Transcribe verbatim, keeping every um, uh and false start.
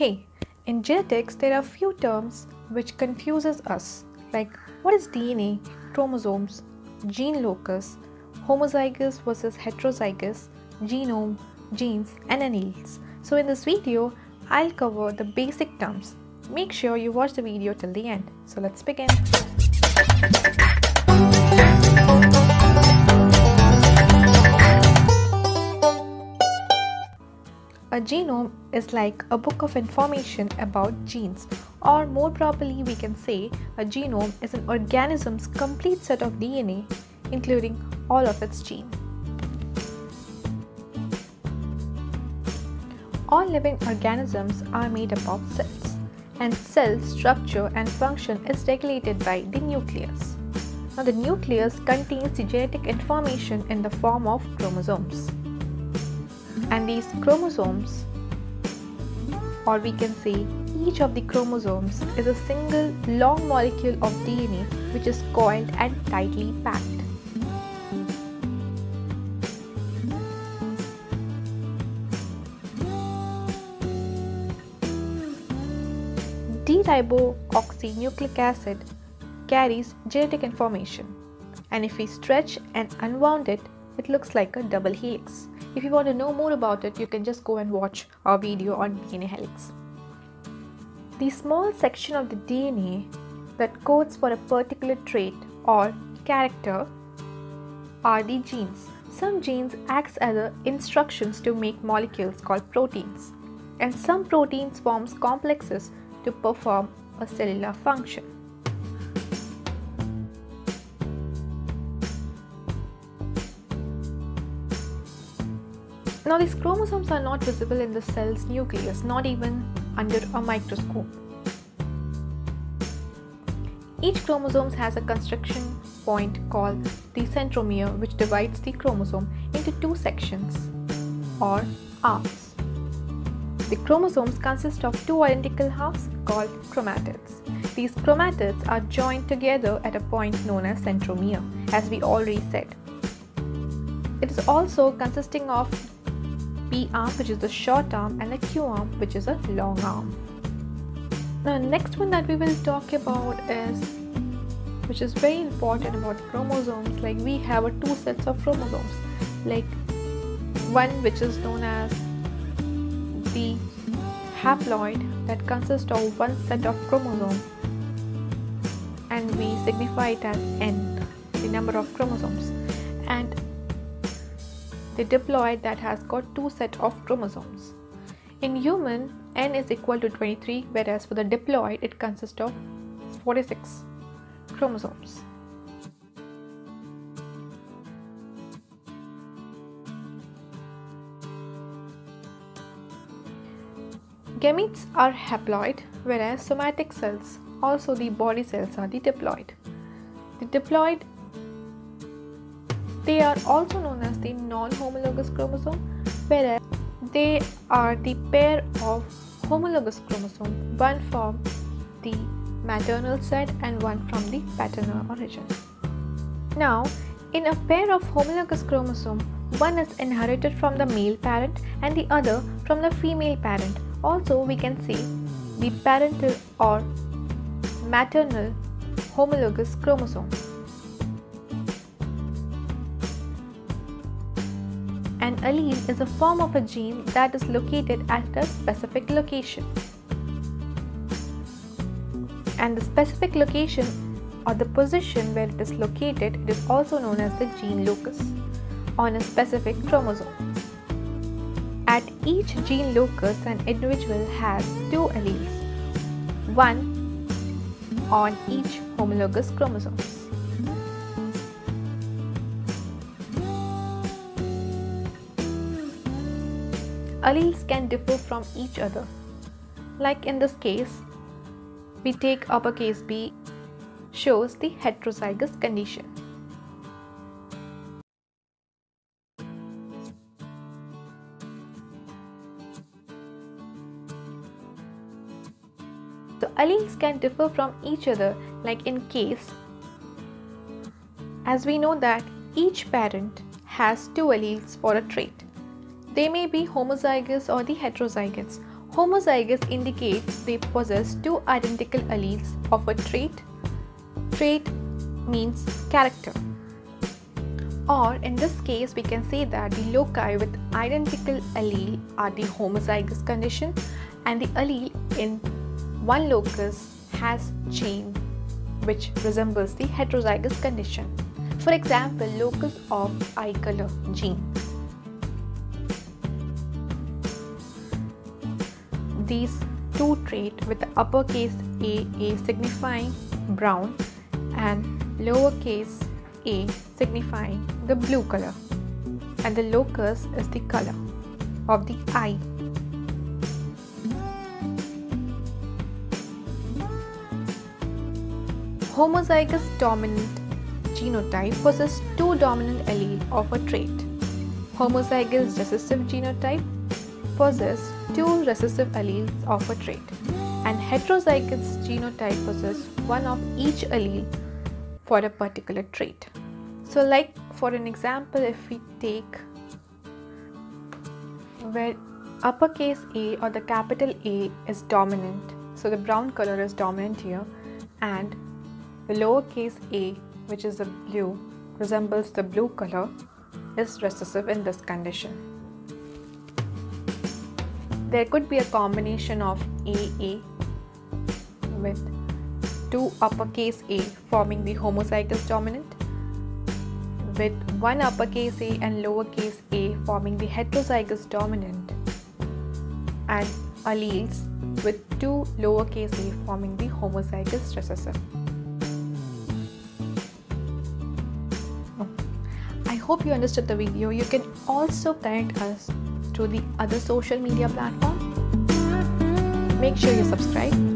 Hey, in genetics there are few terms which confuses us, like what is D N A, chromosomes, gene locus, homozygous versus heterozygous, genome, genes and alleles. So in this video, I'll cover the basic terms. Make sure you watch the video till the end. So let's begin. A genome is like a book of information about genes, or more properly we can say a genome is an organism's complete set of D N A, including all of its genes. All living organisms are made up of cells, and cell structure and function is regulated by the nucleus. Now the nucleus contains the genetic information in the form of chromosomes. And these chromosomes, or we can say each of the chromosomes, is a single long molecule of D N A which is coiled and tightly packed. D-riboxynucleic acid carries genetic information, and if we stretch and unwound it, it looks like a double helix. If you want to know more about it, you can just go and watch our video on D N A helix. The small section of the D N A that codes for a particular trait or character are the genes. Some genes act as instructions to make molecules called proteins, and some proteins form complexes to perform a cellular function. Now these chromosomes are not visible in the cell's nucleus, not even under a microscope. Each chromosome has a constriction point called the centromere, which divides the chromosome into two sections or halves. The chromosomes consist of two identical halves called chromatids. These chromatids are joined together at a point known as centromere, as we already said. It is also consisting of P arm, which is the short arm, and the Q arm, which is a long arm. Now next one that we will talk about is, which is very important about chromosomes, like we have a two sets of chromosomes, like one which is known as the haploid, that consists of one set of chromosomes, and we signify it as N, the number of chromosomes, and the diploid, that has got two sets of chromosomes. In human, N is equal to twenty-three, whereas for the diploid it consists of forty-six chromosomes. Gametes are haploid, whereas somatic cells, also the body cells, are the diploid. The diploid They are also known as the non-homologous chromosome, whereas they are the pair of homologous chromosomes, one from the maternal side and one from the paternal origin. Now, in a pair of homologous chromosomes, one is inherited from the male parent and the other from the female parent. Also, we can say the parental or maternal homologous chromosome. An allele is a form of a gene that is located at a specific location. And the specific location, or the position where it is located, it is also known as the gene locus on a specific chromosome. At each gene locus, an individual has two alleles, one on each homologous chromosome. Alleles can differ from each other. Like in this case, we take uppercase B, shows the heterozygous condition. So alleles can differ from each other, like in case, as we know that each parent has two alleles for a trait. They may be homozygous or the heterozygous. homozygous indicates they possess two identical alleles of a trait. Trait means character. Or in this case, we can say that the loci with identical allele are the homozygous condition, and the allele in one locus has chain which resembles the heterozygous condition. For example, locus of eye color gene. These two traits with the uppercase A, A signifying brown, and lowercase A signifying the blue color, and the locus is the color of the eye. Homozygous dominant genotype possesses two dominant alleles of a trait. Homozygous recessive genotype possesses two recessive alleles of a trait, and heterozygous genotype possesses one of each allele for a particular trait. So, like for an example, if we take where uppercase A or the capital A is dominant, so the brown color is dominant here, and the lowercase a, which is the blue, resembles the blue color, is recessive in this condition. There could be a combination of A A with two uppercase A forming the homozygous dominant, with one uppercase A and lowercase a forming the heterozygous dominant, and alleles with two lowercase a forming the homozygous recessive. I hope you understood the video. You can also connect us through the other social media platform. Make sure you subscribe.